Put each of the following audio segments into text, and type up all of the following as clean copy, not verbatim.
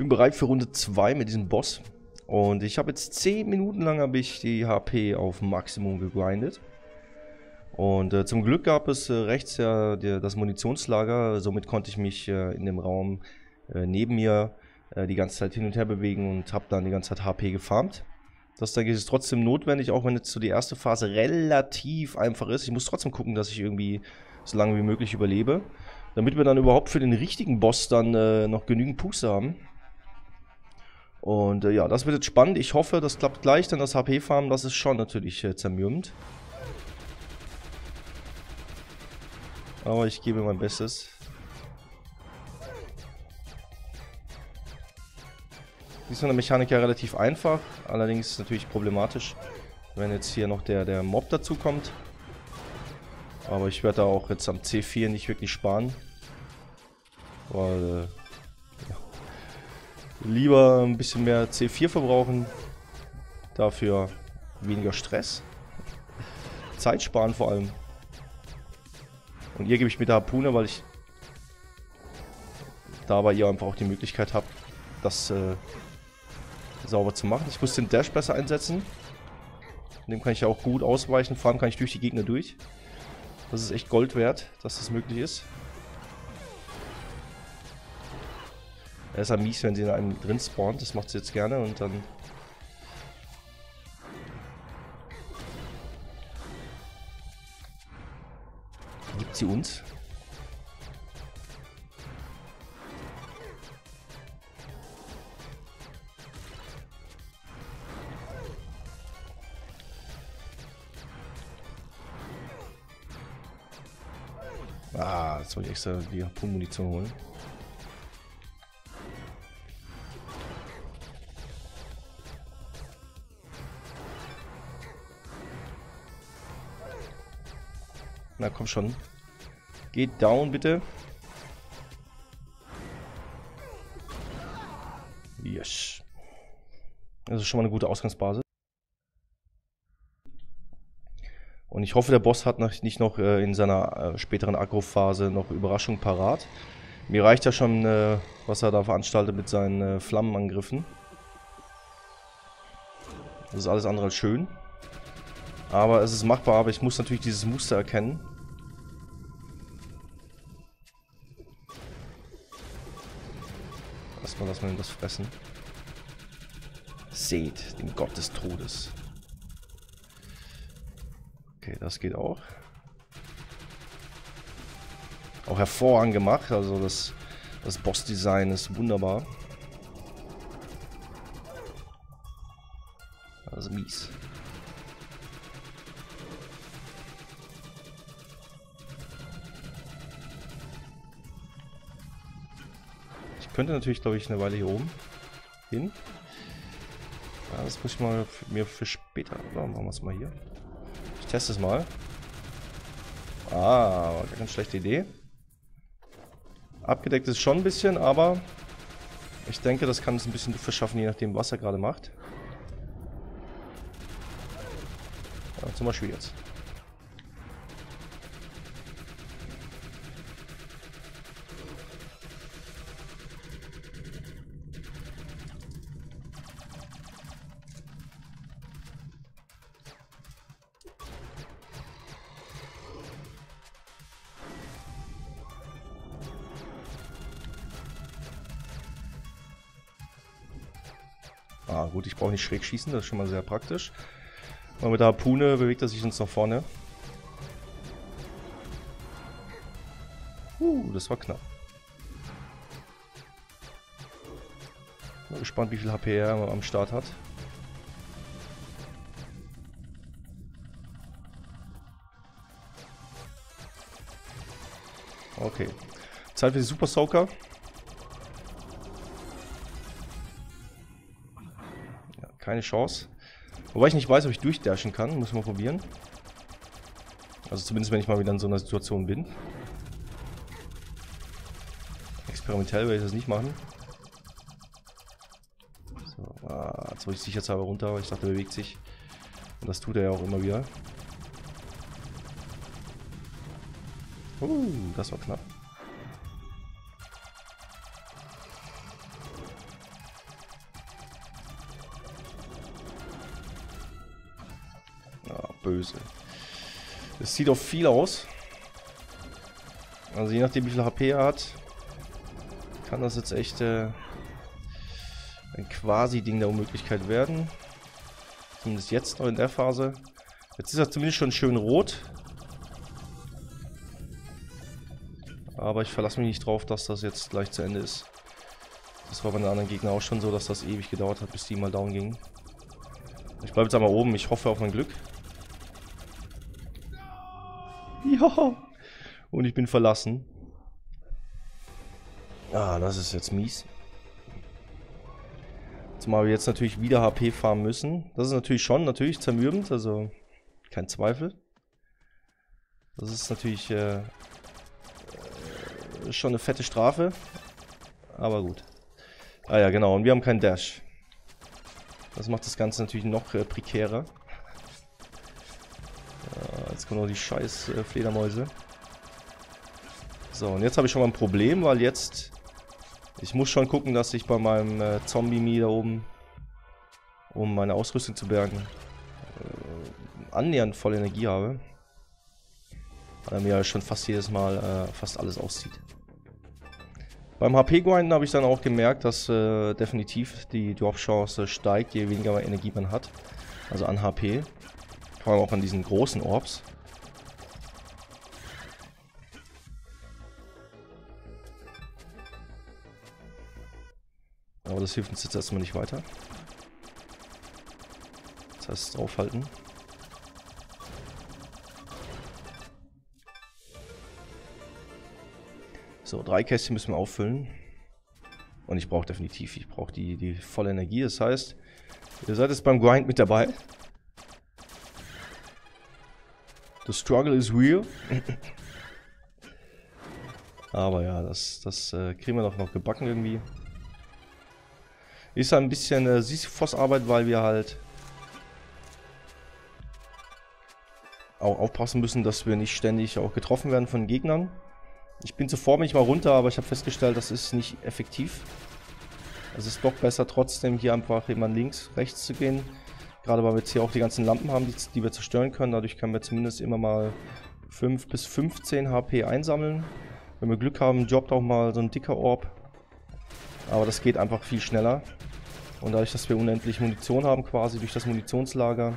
Bin bereit für Runde 2 mit diesem Boss. Und ich habe jetzt 10 Minuten lang habe ich die HP auf Maximum gegrindet. Und zum Glück gab es rechts ja das Munitionslager. Somit konnte ich mich in dem Raum neben mir die ganze Zeit hin und her bewegen und habe dann die ganze Zeit HP gefarmt. Das denke ich, ist trotzdem notwendig, auch wenn jetzt so die erste Phase relativ einfach ist. Ich muss trotzdem gucken, dass ich irgendwie so lange wie möglich überlebe, damit wir dann überhaupt für den richtigen Boss dann noch genügend Puste haben. Und ja, das wird jetzt spannend. Ich hoffe, das klappt gleich, denn das HP-Farmen, das ist schon natürlich zermürbend. Aber ich gebe mein Bestes. Diesmal eine Mechanik ja relativ einfach, allerdings natürlich problematisch, wenn jetzt hier noch der Mob dazu kommt. Aber ich werde da auch jetzt am C4 nicht wirklich sparen, weil ja, lieber ein bisschen mehr C4 verbrauchen, dafür weniger Stress, Zeit sparen vor allem. Und hier gebe ich mit der Harpune, weil ich da bei ihr einfach auch die Möglichkeit habe, das sauber zu machen. Ich muss den Dash besser einsetzen. Dem kann ich ja auch gut ausweichen. Vor allem kann ich durch die Gegner durch. Das ist echt Gold wert, dass das möglich ist. Er ist ja mies, wenn sie in einem drin spawnt. Das macht sie jetzt gerne und dann... gibt sie uns. Ah, jetzt soll ich extra die Harpunenmunition holen. Na komm schon. Geht down bitte. Yes. Das ist schon mal eine gute Ausgangsbasis. Und ich hoffe, der Boss hat nicht noch in seiner späteren Aggro-Phase noch Überraschung parat. Mir reicht ja schon, was er da veranstaltet mit seinen Flammenangriffen. Das ist alles andere als schön. Aber es ist machbar, aber ich muss natürlich dieses Muster erkennen. Erstmal lassen wir das fressen. Seht den Gott des Todes. Okay, das geht auch. Auch hervorragend gemacht, also das Boss-Design ist wunderbar. Also mies. Ich könnte natürlich, glaube ich, eine Weile hier oben hin. Ja, das muss ich mal mir für später... Oder? Machen wir es mal hier. Ich teste es mal. Ah, war ganz schlechte Idee. Abgedeckt ist schon ein bisschen, aber ich denke, das kann es ein bisschen verschaffen, je nachdem, was er gerade macht. Ja, zum Beispiel jetzt. Ah gut, ich brauche nicht schräg schießen, das ist schon mal sehr praktisch. Aber mit der Harpune bewegt er sich uns nach vorne. Das war knapp. Bin gespannt, wie viel HP er am Start hat. Okay. Zeit für die Super Soaker. Keine Chance. Wobei ich nicht weiß, ob ich durchdashen kann. Muss mal probieren. Also zumindest, wenn ich mal wieder in so einer Situation bin. Experimentell werde ich das nicht machen. So, jetzt wollte ich sicherheitshalber runter, weil ich dachte, er bewegt sich. Und das tut er ja auch immer wieder. Das war knapp. böse. Es sieht auch viel aus. Also je nachdem wie viel HP er hat, kann das jetzt echt ein Quasi-Ding der Unmöglichkeit werden. Zumindest jetzt noch in der Phase. Jetzt ist er zumindest schon schön rot. Aber ich verlasse mich nicht drauf, dass das jetzt gleich zu Ende ist. Das war bei den anderen Gegnern auch schon so, dass das ewig gedauert hat, bis die mal down gingen. Ich bleibe jetzt einmal oben. Ich hoffe auf mein Glück. Ja. Und ich bin verlassen. Ah, das ist jetzt mies. Zumal wir jetzt natürlich wieder HP farmen müssen. Das ist natürlich schon zermürbend. Also kein Zweifel. Das ist natürlich schon eine fette Strafe. Aber gut. Ah ja, genau. Und wir haben keinen Dash. Das macht das Ganze natürlich noch prekärer. Jetzt kommen noch die scheiß Fledermäuse. So, und jetzt habe ich schon mal ein Problem, weil jetzt... Ich muss schon gucken, dass ich bei meinem Zombie-Mi da oben, um meine Ausrüstung zu bergen, annähernd voll Energie habe. Weil er mir ja schon fast jedes Mal fast alles auszieht. Beim HP-Grinden habe ich dann auch gemerkt, dass definitiv die Drop-Chance steigt, je weniger Energie man hat. Also an HP. Vor allem auch an diesen großen Orbs. Aber das hilft uns jetzt erstmal nicht weiter. Das heißt, draufhalten. So, 3 Kästchen müssen wir auffüllen. Und ich brauche definitiv, ich brauche die volle Energie. Das heißt, ihr seid jetzt beim Grind mit dabei. The struggle is real. Aber ja, das kriegen wir doch noch gebacken irgendwie. Ist ein bisschen Sisyphos-Arbeit, weil wir halt auch aufpassen müssen, dass wir nicht ständig auch getroffen werden von Gegnern. Ich bin zuvor mich mal runter, aber ich habe festgestellt, das ist nicht effektiv. Es ist doch besser trotzdem hier einfach immer links, rechts zu gehen. Gerade weil wir jetzt hier auch die ganzen Lampen haben, die wir zerstören können. Dadurch können wir zumindest immer mal 5 bis 15 HP einsammeln. Wenn wir Glück haben, droppt auch mal so ein dicker Orb. Aber das geht einfach viel schneller. Und dadurch, dass wir unendlich Munition haben, quasi durch das Munitionslager,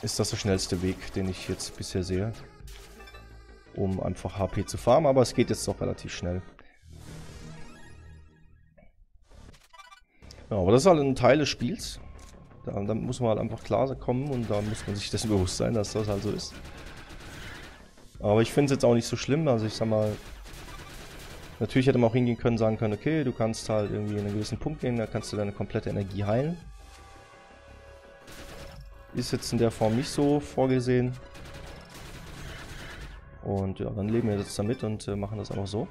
ist das der schnellste Weg, den ich jetzt bisher sehe, um einfach HP zu farmen. Aber es geht jetzt doch relativ schnell. Ja, aber das ist halt ein Teil des Spiels. Da muss man halt einfach klar kommen und da muss man sich dessen bewusst sein, dass das halt so ist. Aber ich finde es jetzt auch nicht so schlimm. Also ich sag mal, natürlich hätte man auch hingehen können, sagen können, okay, du kannst halt irgendwie in einen gewissen Punkt gehen, da kannst du deine komplette Energie heilen. Ist jetzt in der Form nicht so vorgesehen. Und ja, dann leben wir jetzt damit und machen das einfach so.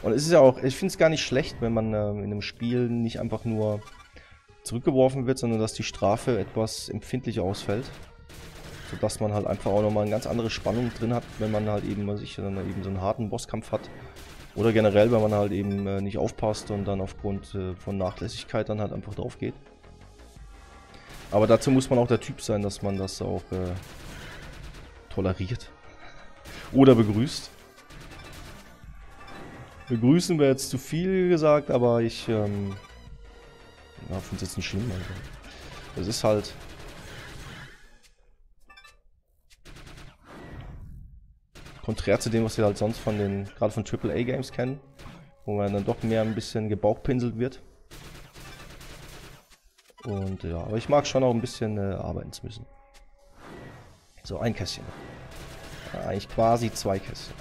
Und es ist ja auch, ich finde es gar nicht schlecht, wenn man in einem Spiel nicht einfach nur zurückgeworfen wird, sondern dass die Strafe etwas empfindlicher ausfällt. Sodass man halt einfach auch nochmal eine ganz andere Spannung drin hat, wenn man halt eben dann eben so einen harten Bosskampf hat. Oder generell, wenn man halt eben nicht aufpasst und dann aufgrund von Nachlässigkeit dann halt einfach drauf geht. Aber dazu muss man auch der Typ sein, dass man das auch toleriert. Oder begrüßt. Begrüßen wäre jetzt zu viel gesagt, aber ich ja, finde es jetzt nicht schlimm. Es ist halt... Konträr zu dem, was wir halt sonst von den, gerade von AAA-Games kennen, wo man dann doch mehr ein bisschen gebauchpinselt wird. Und ja, aber ich mag schon auch ein bisschen arbeiten zu müssen. So, ein Kästchen. Ja, eigentlich quasi 2 Kästchen.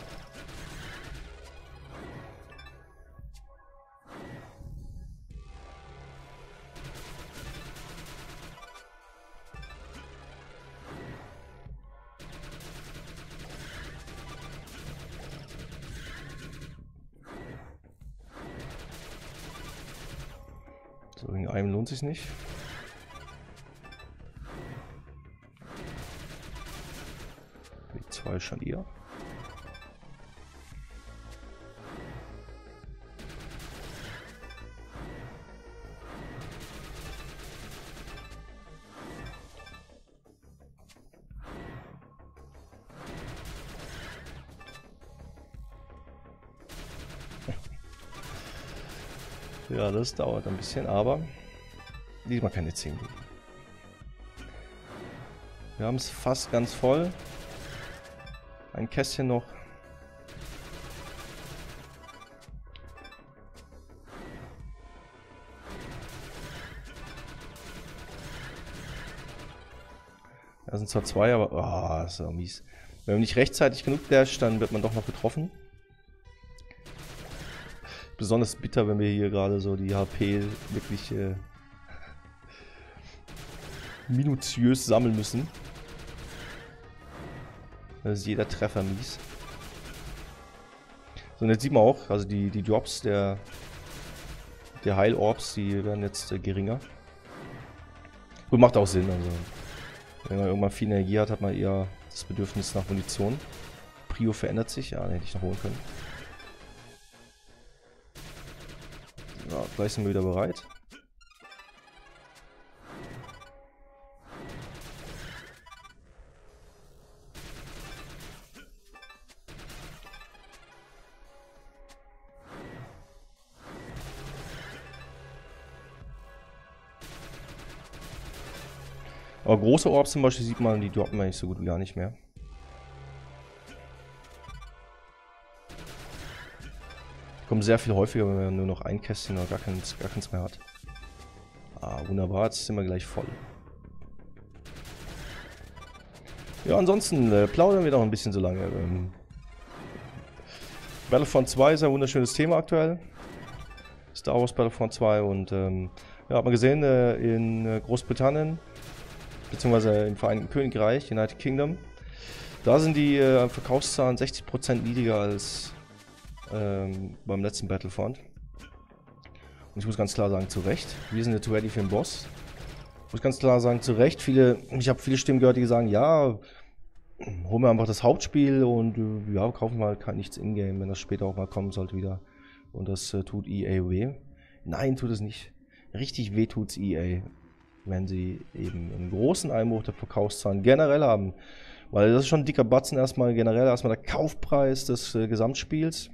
So, wegen einem lohnt sich nicht. Die 2 schon eher. Ja, das dauert ein bisschen, aber diesmal keine 10 Minuten. Wir haben es fast ganz voll. Ein Kästchen noch. Da sind zwar zwei, aber... Oh, das ist ja mies. Wenn man nicht rechtzeitig genug dasht, dann wird man doch noch getroffen. Besonders bitter, wenn wir hier gerade so die HP wirklich minutiös sammeln müssen. Da ist jeder Treffer mies. So, und jetzt sieht man auch, also die Drops der Heil-Orbs, die werden jetzt geringer. Gut, macht auch Sinn, also... Wenn man irgendwann viel Energie hat, hat man eher das Bedürfnis nach Munition. Prio verändert sich. Ja, den hätte ich noch holen können. Ja, gleich sind wir wieder bereit. Aber große Orbs zum Beispiel sieht man, die droppen eigentlich so gut wie gar nicht mehr. Die kommen sehr viel häufiger, wenn man nur noch ein Kästchen oder gar keins mehr hat. Ah, wunderbar, jetzt sind wir gleich voll. Ja, ansonsten plaudern wir noch ein bisschen so lange. Battlefront 2 ist ein wunderschönes Thema aktuell. Star Wars Battlefront 2 und ja, hat man gesehen, in Großbritannien beziehungsweise im Vereinigten Königreich, United Kingdom. Da sind die Verkaufszahlen 60% niedriger als beim letzten Battlefront. Und ich muss ganz klar sagen, zu Recht. Wir sind jetzt ready für den Boss. Ich muss ganz klar sagen, zu Recht. Ich habe viele Stimmen gehört, die sagen, ja, holen wir einfach das Hauptspiel und ja, kaufen wir halt kein nichts in-game, wenn das später auch mal kommen sollte wieder. Und das tut EA weh. Nein, tut es nicht. Richtig weh tut's EA. Wenn sie eben einen großen Einbruch der Verkaufszahlen generell haben. Weil das ist schon ein dicker Batzen erstmal, generell erstmal der Kaufpreis des Gesamtspiels.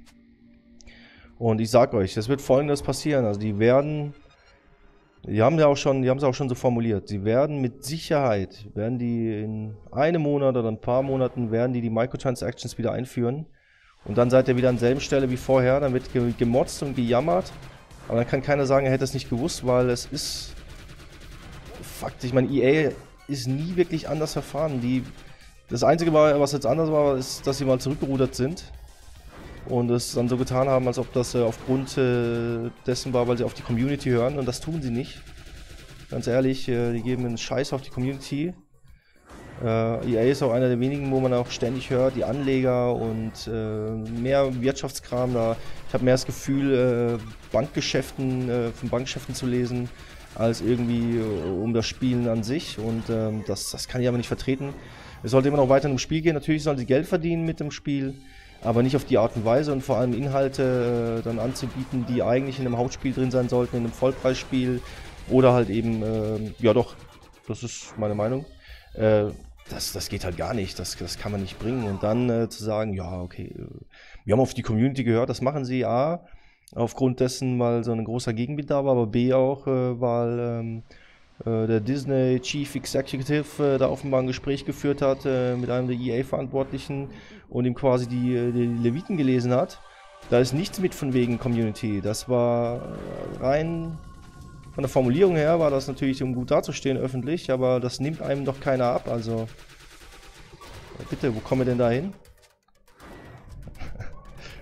Und ich sag euch, es wird Folgendes passieren. Also die haben es auch schon so formuliert, sie werden mit Sicherheit, werden die in einem Monat oder ein paar Monaten, werden die Microtransactions wieder einführen. Und dann seid ihr wieder an derselben Stelle wie vorher, dann wird gemotzt und gejammert. Aber dann kann keiner sagen, er hätte es nicht gewusst, weil es ist... Fakt, ich meine, EA ist nie wirklich anders verfahren. Das Einzige, was jetzt anders war, ist, dass sie mal zurückgerudert sind und es dann so getan haben, als ob das aufgrund dessen war, weil sie auf die Community hören, und das tun sie nicht. Ganz ehrlich, die geben einen Scheiß auf die Community. EA ist auch einer der wenigen, wo man auch ständig hört, die Anleger und mehr Wirtschaftskram da. Ich habe mehr das Gefühl, von Bankgeschäften zu lesen, als irgendwie um das Spielen an sich, und das kann ich aber nicht vertreten. Es sollte immer noch weiter im Spiel gehen, natürlich sollen sie Geld verdienen mit dem Spiel, aber nicht auf die Art und Weise, und vor allem Inhalte dann anzubieten, die eigentlich in einem Hauptspiel drin sein sollten, in einem Vollpreisspiel, oder halt eben, ja doch, das ist meine Meinung, das geht halt gar nicht, das kann man nicht bringen, und dann zu sagen, ja okay, wir haben auf die Community gehört, das machen sie, A, aufgrund dessen, weil so ein großer Gegenbedarf war, aber B auch, weil der Disney Chief Executive da offenbar ein Gespräch geführt hat mit einem der EA-Verantwortlichen und ihm quasi die Leviten gelesen hat. Da ist nichts mit von wegen Community. Das war rein von der Formulierung her, war das natürlich, um gut dazustehen öffentlich, aber das nimmt einem doch keiner ab. Also bitte, wo kommen wir denn da hin?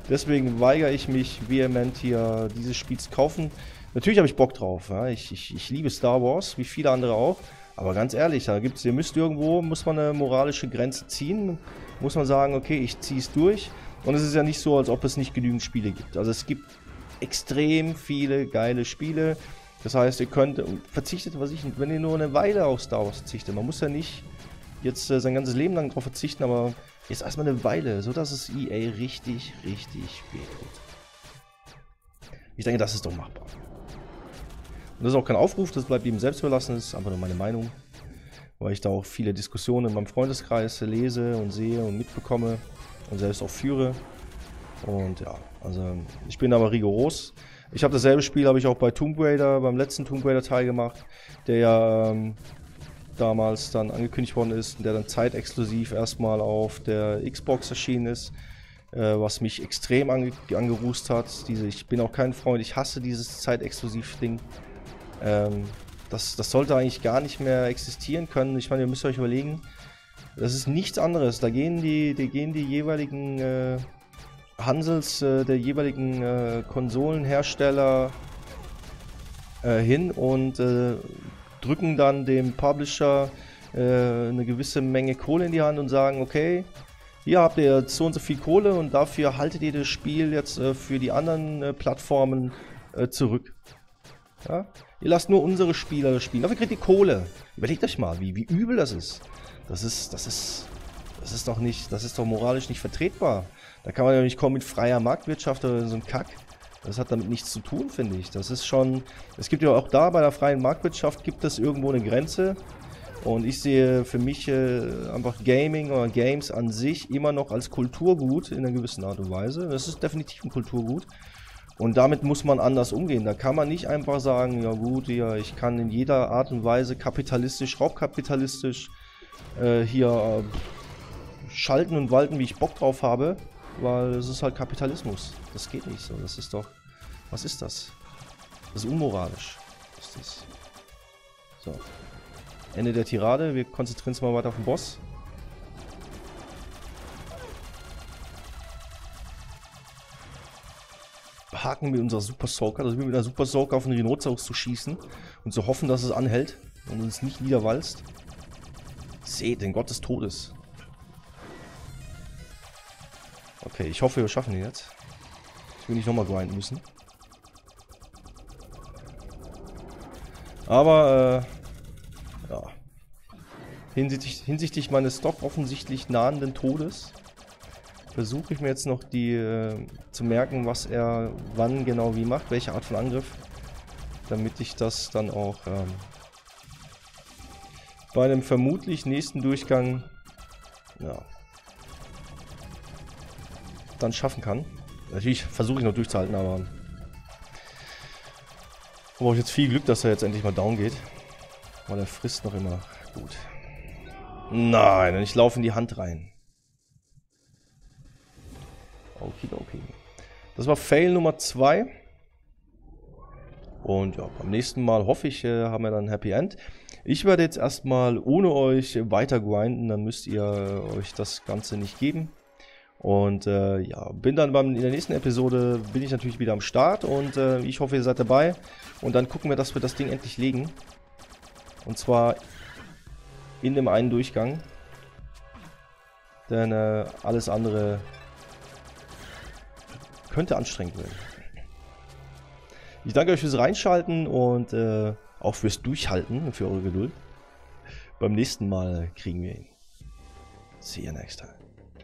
Deswegen weigere ich mich vehement, hier dieses Spiel zu kaufen. Natürlich habe ich Bock drauf. Ja. Ich liebe Star Wars, wie viele andere auch. Aber ganz ehrlich, muss man eine moralische Grenze ziehen. Muss man sagen, okay, ich ziehe es durch. Und es ist ja nicht so, als ob es nicht genügend Spiele gibt. Also es gibt extrem viele geile Spiele. Das heißt, ihr könnt, wenn ihr nur eine Weile auf Star Wars verzichtet. Man muss ja nicht jetzt sein ganzes Leben lang drauf verzichten, aber... Jetzt erstmal eine Weile, so dass es EA richtig, richtig wehtut. Ich denke, das ist doch machbar. Und das ist auch kein Aufruf, das bleibt jedem selbst überlassen, das ist einfach nur meine Meinung. Weil ich da auch viele Diskussionen in meinem Freundeskreis lese und sehe und mitbekomme und selbst auch führe. Und ja, also ich bin aber rigoros. Ich habe dasselbe Spiel, habe ich auch bei Tomb Raider, beim letzten Tomb Raider Teil gemacht, der ja damals dann angekündigt worden ist und der dann zeitexklusiv erstmal auf der Xbox erschienen ist, was mich extrem angerußt hat. Ich bin auch kein Freund, ich hasse dieses Zeitexklusiv-Ding. Das sollte eigentlich gar nicht mehr existieren können. Ich meine, ihr müsst euch überlegen, das ist nichts anderes. Da gehen die jeweiligen Handels der jeweiligen Konsolenhersteller hin und drücken dann dem Publisher eine gewisse Menge Kohle in die Hand und sagen, okay, hier habt ihr so und so viel Kohle und dafür haltet ihr das Spiel jetzt für die anderen Plattformen zurück. Ja? Ihr lasst nur unsere Spieler das spielen, dafür kriegt ihr Kohle. Überlegt euch mal, wie übel das ist. Das ist doch moralisch nicht vertretbar. Da kann man ja nicht kommen mit freier Marktwirtschaft oder so einem Kack. Das hat damit nichts zu tun, finde ich. Das ist schon... Es gibt ja auch da, bei der freien Marktwirtschaft gibt es irgendwo eine Grenze. Und ich sehe für mich einfach Gaming oder Games an sich immer noch als Kulturgut in einer gewissen Art und Weise. Das ist definitiv ein Kulturgut. Und damit muss man anders umgehen. Da kann man nicht einfach sagen, ja gut, ja, ich kann in jeder Art und Weise kapitalistisch, raubkapitalistisch hier schalten und walten, wie ich Bock drauf habe. Weil es ist halt Kapitalismus. Das geht nicht so. Das ist doch... Was ist das? Das ist unmoralisch. Was ist das? So. Ende der Tirade. Wir konzentrieren uns mal weiter auf den Boss. Haken mit unserer Super Soaker. Also mit einer Super Soaker auf einen Rhinozaurus zu schießen. Und zu hoffen, dass es anhält. Und uns nicht niederwalzt. Seht, den Gott des Todes. Okay, ich hoffe, wir schaffen ihn jetzt. Ich will nicht nochmal grinden müssen. Aber, ja. Hinsichtlich meines doch offensichtlich nahenden Todes versuche ich mir jetzt noch die zu merken, was er wann genau wie macht, welche Art von Angriff, damit ich das dann auch bei einem vermutlich nächsten Durchgang, ja, dann schaffen kann. Natürlich versuche ich noch durchzuhalten, aber da brauche ich jetzt viel Glück, dass er jetzt endlich mal down geht. Weil er frisst noch immer gut. Nein, ich laufe in die Hand rein. Okay. Das war Fail Nummer 2. Und ja, beim nächsten Mal hoffe ich, haben wir dann ein Happy End. Ich werde jetzt erstmal ohne euch weiter grinden, dann müsst ihr euch das Ganze nicht geben. Und ja, bin dann in der nächsten Episode bin ich natürlich wieder am Start und ich hoffe, ihr seid dabei. Und dann gucken wir, dass wir das Ding endlich legen. Und zwar in dem einen Durchgang. Denn alles andere könnte anstrengend werden. Ich danke euch fürs Reinschalten und auch fürs Durchhalten und für eure Geduld. Beim nächsten Mal kriegen wir ihn. See you next time.